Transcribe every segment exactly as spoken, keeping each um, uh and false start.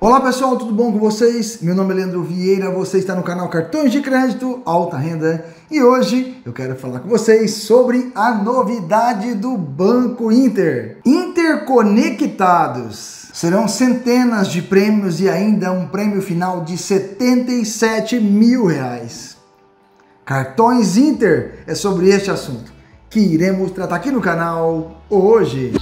Olá pessoal, tudo bom com vocês? Meu nome é Leandro Vieira, você está no canal Cartões de Crédito, Alta Renda, e hoje eu quero falar com vocês sobre a novidade do Banco Inter. Interconectados. Serão centenas de prêmios e ainda um prêmio final de setenta e sete mil reais. Cartões Inter é sobre este assunto que iremos tratar aqui no canal hoje.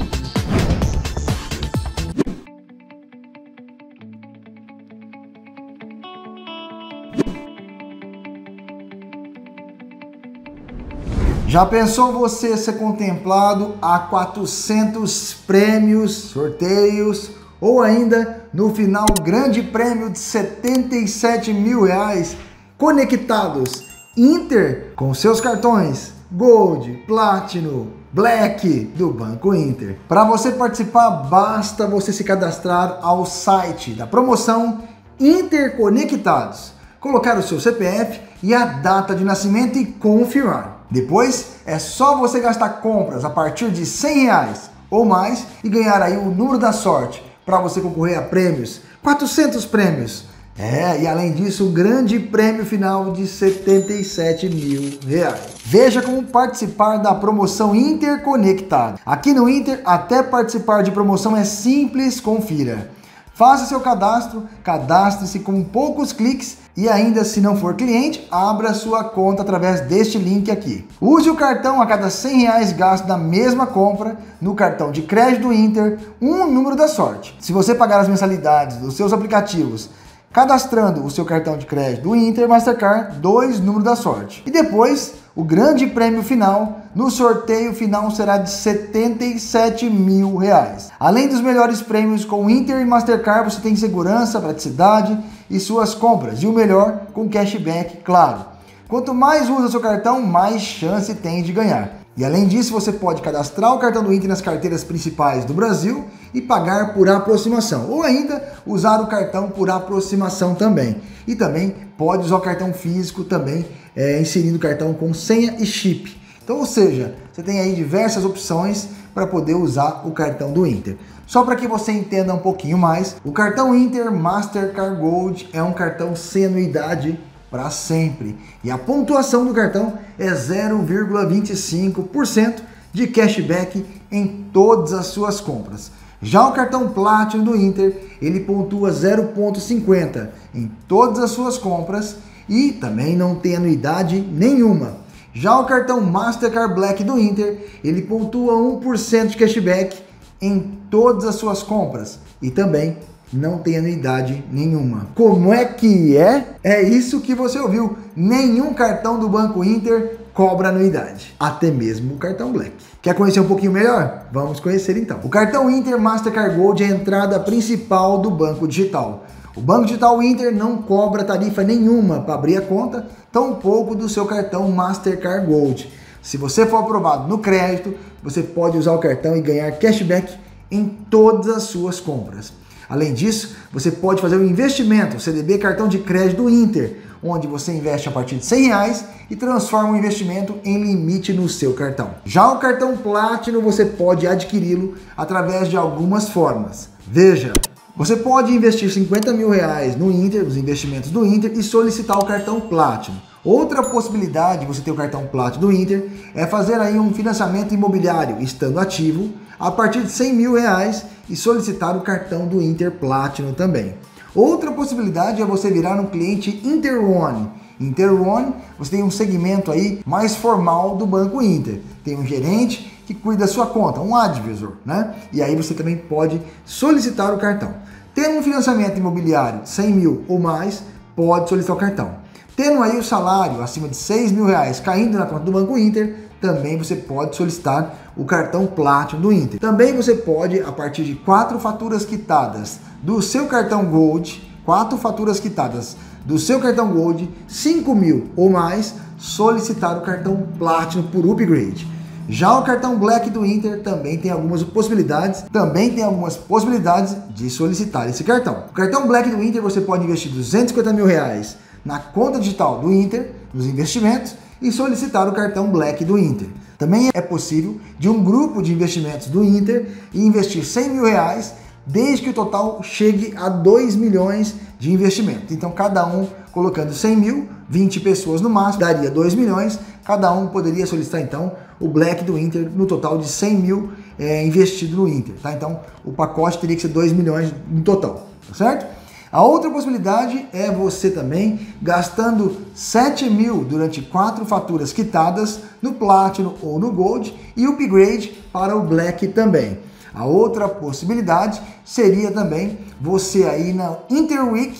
Já pensou você ser contemplado a quatrocentos prêmios, sorteios ou ainda no final grande prêmio de setenta e sete mil reais? Conectados Inter com seus cartões Gold, Platinum, Black do Banco Inter. Para você participar, basta você se cadastrar ao site da promoção Interconectados, colocar o seu C P F e a data de nascimento e confirmar. Depois, é só você gastar compras a partir de cem reais ou mais e ganhar aí o número da sorte para você concorrer a prêmios, quatrocentos prêmios. É, e além disso, um grande prêmio final de setenta e sete mil reais. Veja como participar da promoção Interconectado. Aqui no Inter, até participar de promoção é simples, confira. Faça seu cadastro, cadastre-se com poucos cliques e ainda, se não for cliente, abra sua conta através deste link aqui. Use o cartão a cada cem reais gasto na mesma compra no cartão de crédito Inter, um número da sorte. Se você pagar as mensalidades dos seus aplicativos cadastrando o seu cartão de crédito Inter, Mastercard, dois números da sorte. E depois, o grande prêmio final, no sorteio final, será de setenta e sete mil reais. Além dos melhores prêmios com Inter e Mastercard, você tem segurança, praticidade e suas compras. E o melhor, com cashback, claro. Quanto mais usa o seu cartão, mais chance tem de ganhar. E além disso, você pode cadastrar o cartão do Inter nas carteiras principais do Brasil e pagar por aproximação, ou ainda usar o cartão por aproximação também. E também pode usar o cartão físico também, é, inserindo o cartão com senha e chip. Então, ou seja, você tem aí diversas opções para poder usar o cartão do Inter. Só para que você entenda um pouquinho mais, o cartão Inter Mastercard Gold é um cartão sem anuidade para sempre. E a pontuação do cartão é zero vírgula vinte e cinco por cento de cashback em todas as suas compras. Já o cartão Platinum do Inter, ele pontua zero vírgula cinquenta em todas as suas compras e também não tem anuidade nenhuma. Já o cartão Mastercard Black do Inter, ele pontua um por cento de cashback em todas as suas compras e também não tem anuidade nenhuma. Como é que é? É isso que você ouviu. Nenhum cartão do Banco Inter cobra anuidade. Até mesmo o cartão Black. Quer conhecer um pouquinho melhor? Vamos conhecer então. O cartão Inter Mastercard Gold é a entrada principal do Banco Digital. O Banco Digital Inter não cobra tarifa nenhuma para abrir a conta, tampouco do seu cartão Mastercard Gold. Se você for aprovado no crédito, você pode usar o cartão e ganhar cashback em todas as suas compras. Além disso, você pode fazer um investimento, C D B cartão de crédito Inter, onde você investe a partir de cem reais e transforma o investimento em limite no seu cartão. Já o cartão Platinum você pode adquiri-lo através de algumas formas. Veja, você pode investir cinquenta mil reais no Inter, nos investimentos do Inter, e solicitar o cartão Platinum. Outra possibilidade de você ter o cartão Platinum do Inter é fazer aí um financiamento imobiliário, estando ativo, a partir de cem mil reais e solicitar o cartão do Inter Platinum também. Outra possibilidade é você virar um cliente Inter One. Inter One, você tem um segmento aí mais formal do Banco Inter. Tem um gerente que cuida da sua conta, um advisor, né? E aí você também pode solicitar o cartão. Tendo um financiamento imobiliário de cem mil ou mais, pode solicitar o cartão. Tendo aí o salário acima de seis mil reais caindo na conta do Banco Inter, também você pode solicitar o cartão Platinum do Inter. Também você pode, a partir de quatro faturas quitadas do seu cartão Gold, quatro faturas quitadas do seu cartão Gold, cinco mil ou mais, solicitar o cartão Platinum por upgrade. Já o cartão Black do Inter também tem algumas possibilidades, também tem algumas possibilidades de solicitar esse cartão. O cartão Black do Inter você pode investir duzentos e cinquenta mil reais na conta digital do Inter, nos investimentos, e solicitar o cartão Black do Inter. Também é possível de um grupo de investimentos do Inter e investir cem mil reais desde que o total chegue a dois milhões de investimento. Então, cada um colocando cem mil, vinte pessoas no máximo, daria dois milhões, cada um poderia solicitar, então, o Black do Inter no total de cem mil é, investido no Inter, tá? Então, o pacote teria que ser dois milhões no total, tá certo? A outra possibilidade é você também gastando sete mil durante quatro faturas quitadas no Platinum ou no Gold e upgrade para o Black também. A outra possibilidade seria também você aí na Inter Week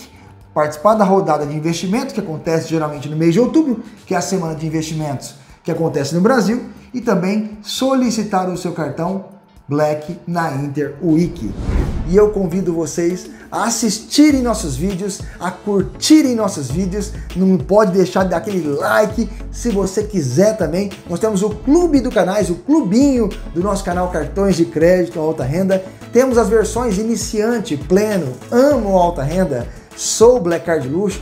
participar da rodada de investimento que acontece geralmente no mês de outubro, que é a semana de investimentos que acontece no Brasil, e também solicitar o seu cartão Black na Inter Week. E eu convido vocês a assistirem nossos vídeos, a curtirem nossos vídeos, não pode deixar de dar aquele like se você quiser também. Nós temos o clube do canais, o clubinho do nosso canal Cartões de Crédito Alta Renda. Temos as versões iniciante, pleno, amo Alta Renda, sou Black Card Luxo,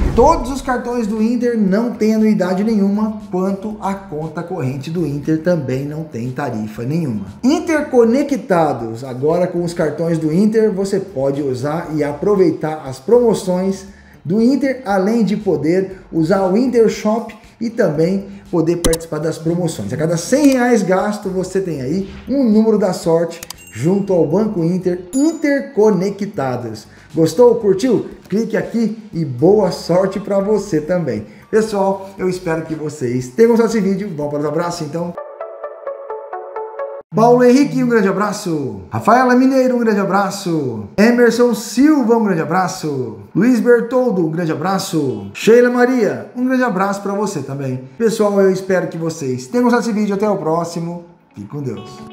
Todos os cartões do Inter não têm anuidade nenhuma, quanto a conta corrente do Inter também não tem tarifa nenhuma. Interconectados, agora com os cartões do Inter, você pode usar e aproveitar as promoções do Inter, além de poder usar o Inter Shop e também poder participar das promoções. A cada cem reais gasto, você tem aí um número da sorte junto ao Banco Inter, Interconectados. Gostou? Curtiu? Clique aqui e boa sorte para você também. Pessoal, eu espero que vocês tenham gostado desse vídeo. Vamos para o abraço, então. Paulo Henrique, um grande abraço. Rafaela Mineiro, um grande abraço. Emerson Silva, um grande abraço. Luiz Bertoldo, um grande abraço. Sheila Maria, um grande abraço para você também. Pessoal, eu espero que vocês tenham gostado desse vídeo. Até o próximo. Fique com Deus.